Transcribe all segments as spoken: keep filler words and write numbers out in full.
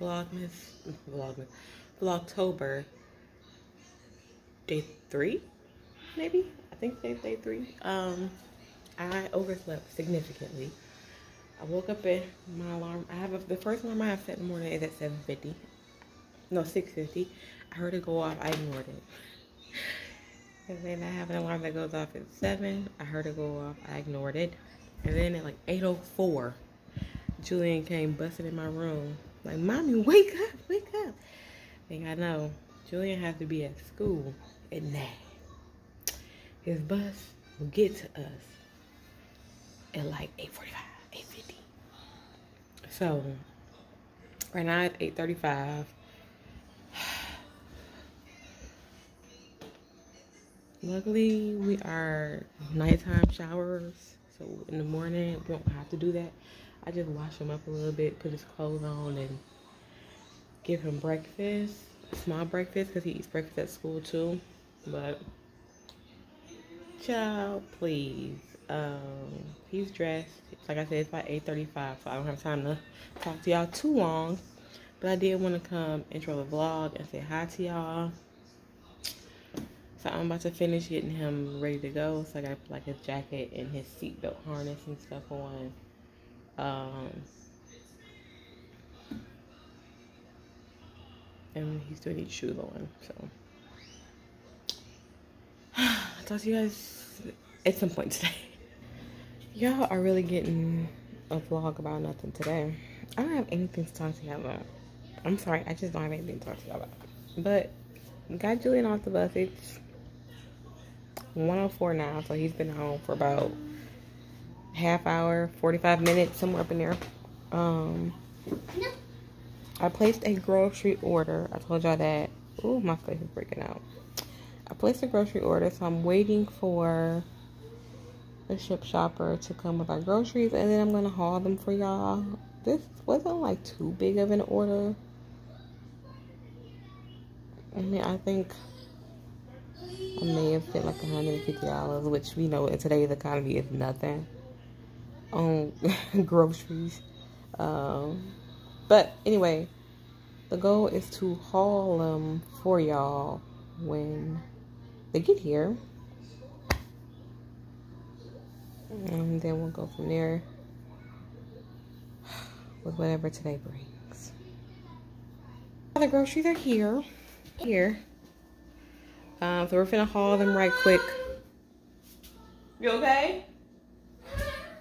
Vlogmas, Vlogmas, Vlogtober, day three, maybe? I think day, day three. Um, I overslept significantly. I woke up at my alarm. I have a, the first alarm I have set in the morning is at seven fifty. No, six fifty. I heard it go off. I ignored it. And then I have an alarm that goes off at seven. I heard it go off. I ignored it. And then at like eight oh four, Julian came busting in my room. Like, Mommy, wake up, wake up. I think I know. Julian has to be at school at nine. His bus will get to us at like eight forty-five, eight fifty. So, right now it's eight thirty-five. Luckily, we are nighttime showers. So in the morning, we don't have to do that. I just wash him up a little bit, put his clothes on, and give him breakfast. Small breakfast, because he eats breakfast at school too. But, child, please. Um, he's dressed. Like I said, it's about eight thirty-five, so I don't have time to talk to y'all too long. But I did want to come intro the vlog and say hi to y'all. So I'm about to finish getting him ready to go. So I gotta put like his jacket and his seatbelt harness and stuff on. Um, and he still needs shoes on. So I'll talk to you guys at some point today. Y'all are really getting a vlog about nothing today. I don't have anything to talk to y'all about. I'm sorry, I just don't have anything to talk to y'all about. But got Julian off the bus. It's one oh four now, so he's been home for about half hour, forty-five minutes, somewhere up in there. Um, I placed a grocery order. I told y'all that. Ooh, my face is breaking out. I placed a grocery order, so I'm waiting for the ship shopper to come with our groceries, and then I'm gonna haul them for y'all. This wasn't like too big of an order. I mean, I think I may have spent like a hundred fifty dollars, which we know in today's economy is nothing on groceries. Um, but anyway, the goal is to haul them for y'all when they get here. And then we'll go from there with whatever today brings. All the groceries are here. Here. Um, so we're finna haul them right quick. You okay?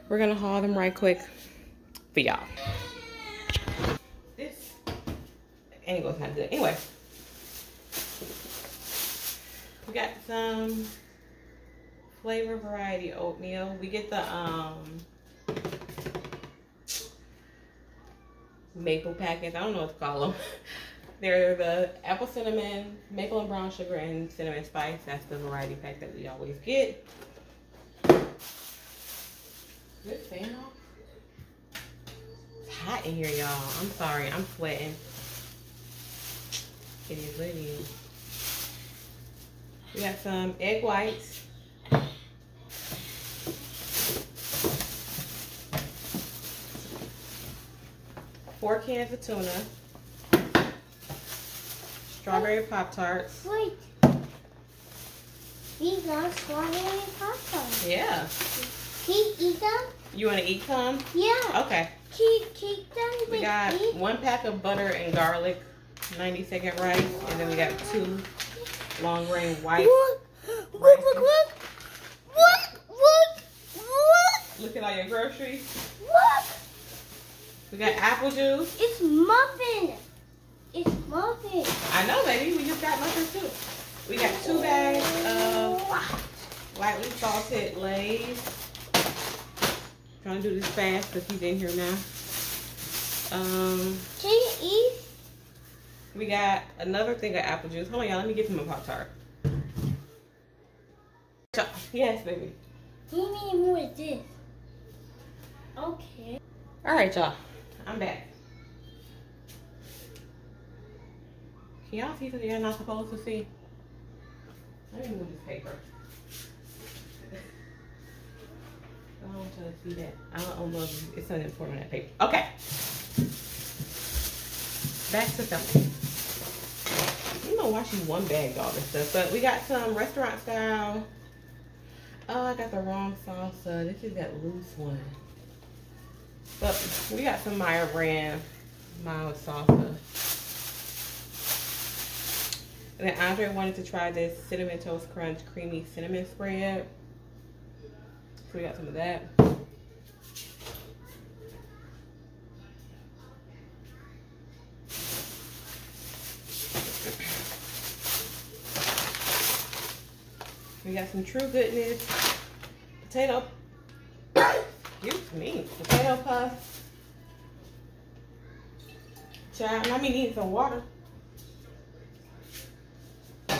We're gonna haul them right quick for y'all. This angle's not good. Anyway. We got some flavor variety oatmeal. We get the um maple packets. I don't know what to call them. They're the apple cinnamon, maple and brown sugar, and cinnamon spice. That's the variety pack that we always get. Good fan off. It's hot in here, y'all. I'm sorry. I'm sweating. It is what it is. We got some egg whites. Four cans of tuna. Strawberry Pop-Tarts. Wait. These are strawberry Pop-Tarts. Yeah. Can you eat them? You want to eat some? Yeah. Okay. Can you eat them? We got eat? one pack of butter and garlic, ninety second rice, and then we got two long grain white. Look, look, look, look. Look, look, look. Look at all your groceries. Look. We got apple juice. It's muffin. It's muffins. I know, baby. We just got muffins, too. We got two bags of lightly salted Lay's. I'm trying to do this fast because he's in here now. Um, Can you eat? We got another thing of apple juice. Hold on, y'all. Let me get some of Pop-Tart. Yes, baby. You need more of this. Okay. All right, y'all. I'm back. Y'all see something you're not supposed to see? Let me move this paper. I don't want y'all to see that. I don't know if it's something important on that paper. Okay. back to something. You know why she one bagged all this stuff, but we got some restaurant style. Oh, I got the wrong salsa. This is that loose one. But we got some Meijer brand mild salsa. And then Andre wanted to try this Cinnamon Toast Crunch Creamy Cinnamon Spread. So we got some of that. We got some True Goodness potato, excuse me, potato puffs. Child, I mean, eating some water. Okay.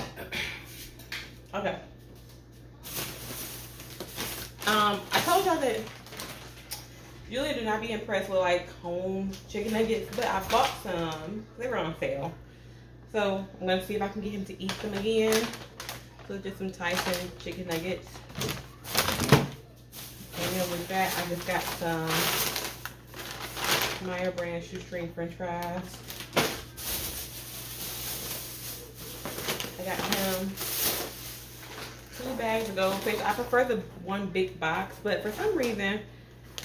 Um, I told y'all that Julia do not be impressed with like home chicken nuggets, but I bought some. They were on sale. So I'm gonna see if I can get him to eat them again. So just some Tyson chicken nuggets. And then with that, I just got some Meijer brand shoestring french fries. I got him two bags of Goldfish. I prefer the one big box, but for some reason,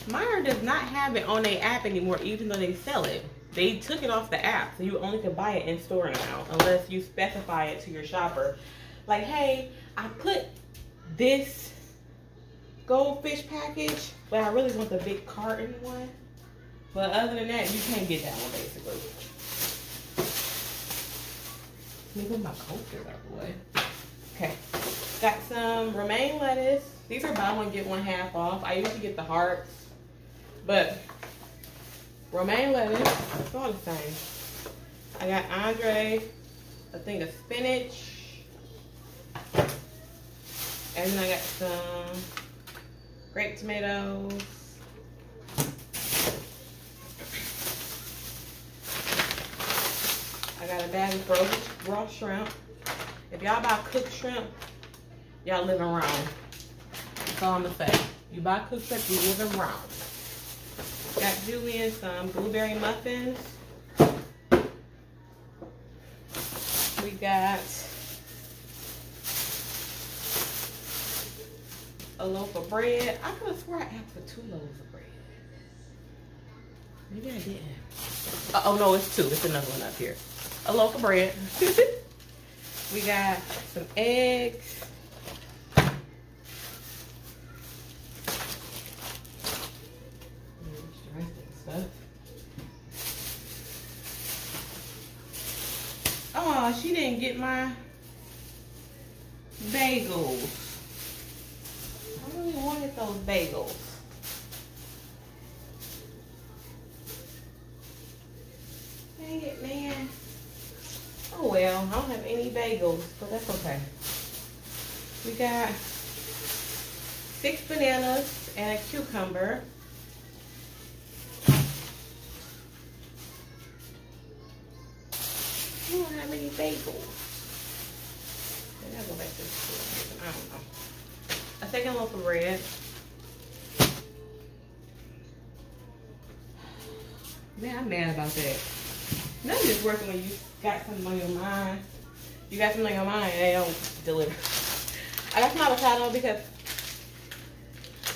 Meijer does not have it on their app anymore, even though they sell it. They took it off the app, so you only can buy it in store now, unless you specify it to your shopper. Like, hey, I put this Goldfish package, but I really want the big carton one. But other than that, you can't get that one, basically. Let me put my coaster out of the way. Okay, got some romaine lettuce. These are buy one, get one half off. I usually get the hearts, but romaine lettuce, it's all the same. I got Andre, a thing of spinach. And then I got some grape tomatoes. I got a bag of frozen raw shrimp. If y'all buy cooked shrimp, y'all living wrong. That's all I'm gonna say. You buy cooked shrimp, you living wrong. Got Julian some blueberry muffins. We got a loaf of bread. I could have sworn I asked for two loaves of bread. Maybe I didn't. Uh oh, no, it's two. It's another one up here. A loaf of bread. We got some eggs. Oh, she didn't get my bagels. I really wanted those bagels. Dang it, man. Oh well, I don't have any bagels, but that's okay. We got six bananas and a cucumber. I don't have any bagels. Maybe I'll go back to the store. I don't know. A second loaf of bread. Man, I'm mad about that. Nothing is working when you got something on your mind. You got something on your mind and they don't deliver. I got some avocado because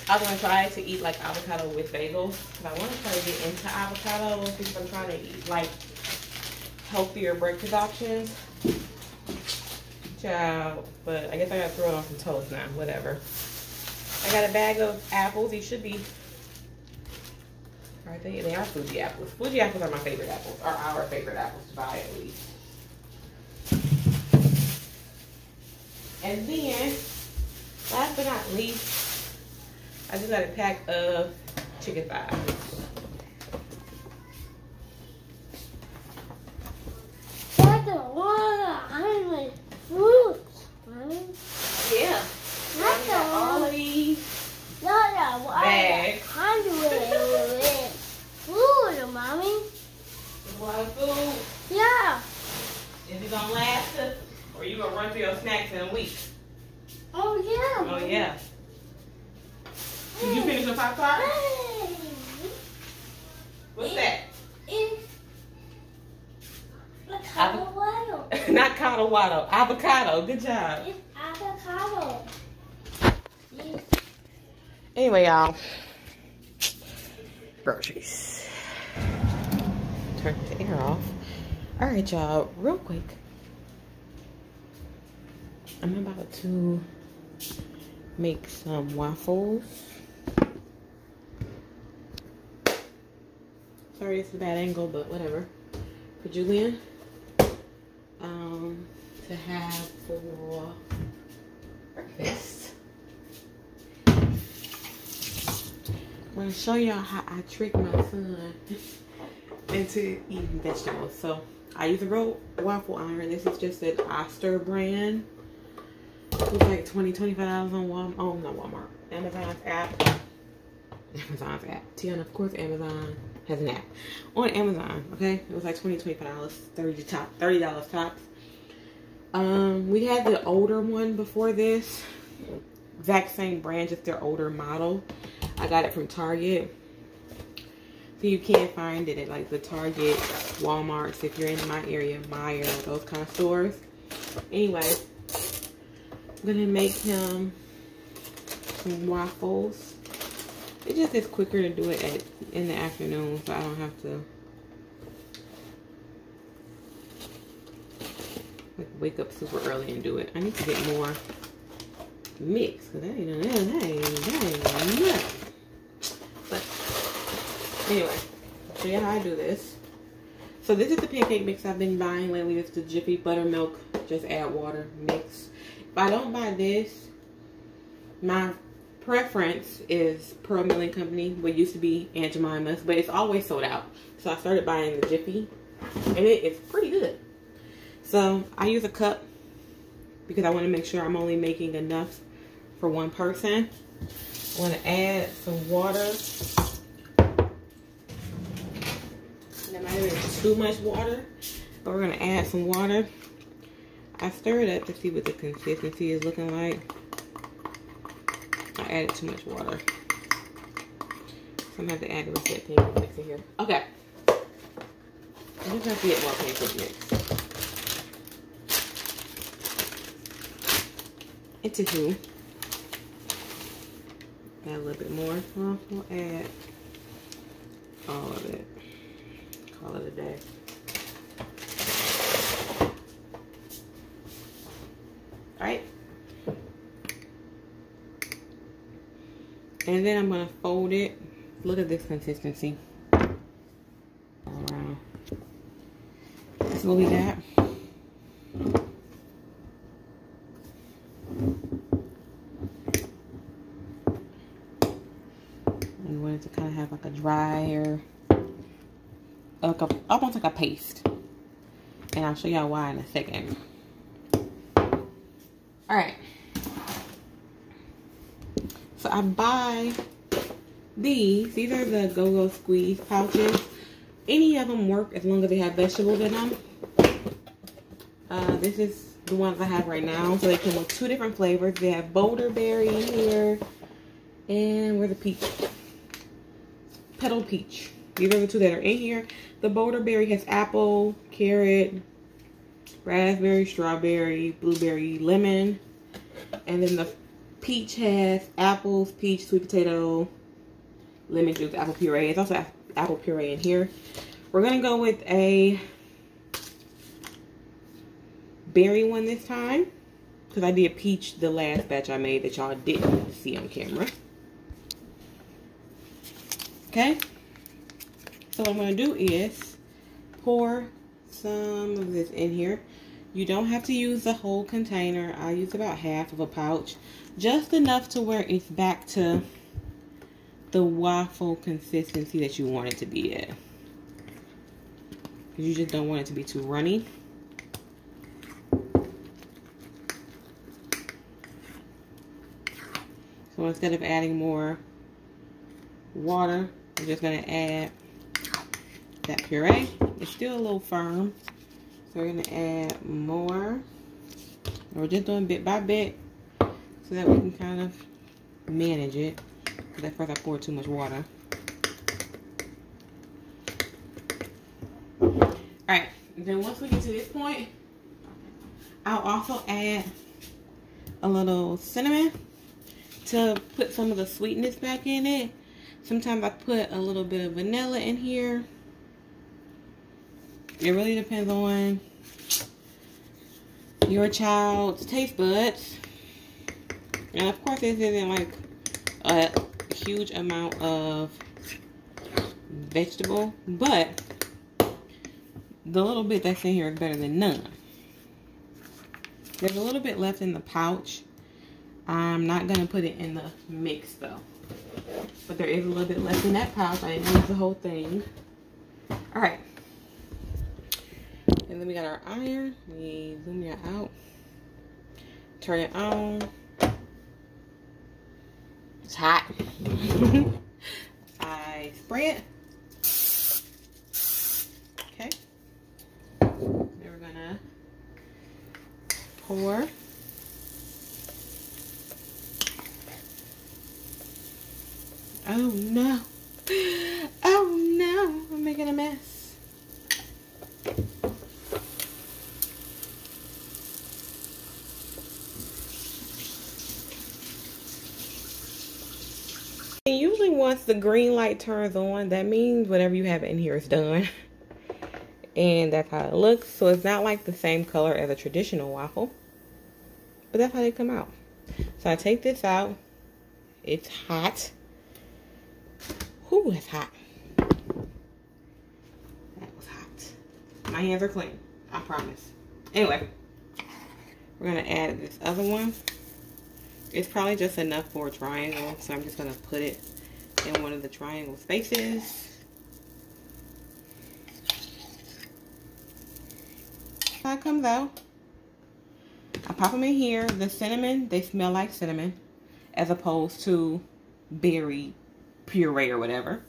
I was gonna try to eat like avocado with bagels. But I wanna try to get into avocado because I'm trying to eat like healthier breakfast options. Child, but I guess I gotta throw it on some toast now, whatever. I got a bag of apples. These should be, are they, they are Fuji apples. Fuji apples are my favorite apples, or our favorite apples to buy at least. And then, last but not least, I just got a pack of chicken thighs. That's a water, I'm like, fruits, yeah. Not the all of these not the bags. I'm doing food, mommy. Water food? Yeah. Is it gonna last us, or you gonna run through your snacks in a week? Oh yeah. Oh yeah. Hey. Did you finish your pop tart? Hey. What's it, that? It's Avocado. Not Cotawato. Avocado. Good job. It's avocado. Yes. Anyway, y'all. Groceries. Turn the air off. Alright, y'all. Real quick. I'm about to make some waffles. Sorry, it's a bad angle, but whatever. For Julian. Um, to have for breakfast. I'm going to show y'all how I trick my son into eating vegetables. So, I use a roll waffle iron. This is just an Oster brand. It was like twenty dollars, twenty-five dollars on Walmart. Oh, not Walmart. Amazon's app. Amazon's app. Tiana, of course, Amazon has an app. On Amazon, okay? It was like twenty dollars, twenty-five dollars, thirty dollars tops. Um, we had the older one before this. Exact same brand, just their older model. I got it from Target. So you can find it at like the Target, Walmart's, if you're in my area, Meijer, those kind of stores. Anyway. I'm gonna make him some waffles. It just is quicker to do it at in the afternoon, so I don't have to like wake up super early and do it. I need to get more mix, cause that ain't that ain't that ain't, that ain't nothing. But anyway, I'll show you how I do this. So this is the pancake mix I've been buying lately. It's the Jiffy buttermilk, just add water mix. If I don't buy this, my preference is Pearl Milling Company, what used to be Aunt Jemima's, but it's always sold out. So I started buying the Jiffy, and it is pretty good. So I use a cup because I want to make sure I'm only making enough for one person. I want to add some water. There might have been too much water, but we're going to add some water. I stir it up to see what the consistency is looking like. I added too much water. So I'm going to have to add the rest of that pancake mix in here. Okay. I'm just going to get more pancake mix. Into who? Add a little bit more. We'll add all of it. Call it a day. And then I'm going to fold it. Look at this consistency. All around. That's what we got. We want it to kind of have like a drier, like a, almost like a paste. And I'll show y'all why in a second. All right. So I buy these. These are the Go-Go Squeeze pouches. Any of them work as long as they have vegetables in them. Uh, this is the ones I have right now. So they come with two different flavors. They have Boulder Berry in here. And where's the peach? Petal Peach. These are the two that are in here. The Boulder Berry has apple, carrot, raspberry, strawberry, blueberry, lemon. And then the peach has apples, peach, sweet potato, lemon juice, apple puree. It's also apple puree in here. We're going to go with a berry one this time, because I did peach the last batch I made that y'all didn't see on camera. Okay. So what I'm going to do is pour some of this in here. You don't have to use the whole container. I use about half of a pouch. Just enough to where it's back to the waffle consistency that you want it to be at. You just don't want it to be too runny. So instead of adding more water, I'm just going to add that puree. It's still a little firm. So we're going to add more. And we're just doing bit by bit, so that we can kind of manage it. Because at first I poured too much water. Alright, And then once we get to this point, I'll also add a little cinnamon to put some of the sweetness back in it. Sometimes I put a little bit of vanilla in here. It really depends on your child's taste buds. And of course, this isn't like a huge amount of vegetable, but the little bit that's in here is better than none. There's a little bit left in the pouch. I'm not going to put it in the mix though. But there is a little bit left in that pouch. I didn't use the whole thing. Alright. And then we got our iron. We zoom it out. Turn it on. It's hot. I spray it. Okay. Now we're gonna pour. Oh no. Oh no. I'm making a mess. And usually once the green light turns on, that means whatever you have in here is done. And that's how it looks. So it's not like the same color as a traditional waffle. But that's how they come out. So I take this out. It's hot. Ooh, that's hot. That was hot. My hands are clean. I promise. Anyway, we're going to add this other one. It's probably just enough for a triangle, so I'm just going to put it in one of the triangle spaces. That comes out. I pop them in here. The cinnamon, they smell like cinnamon as opposed to berry puree or whatever.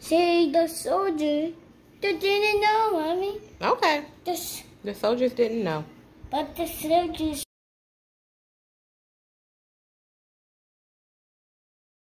See, the soldier, they didn't know, Mommy. Okay. The, the soldiers didn't know. But the soldiers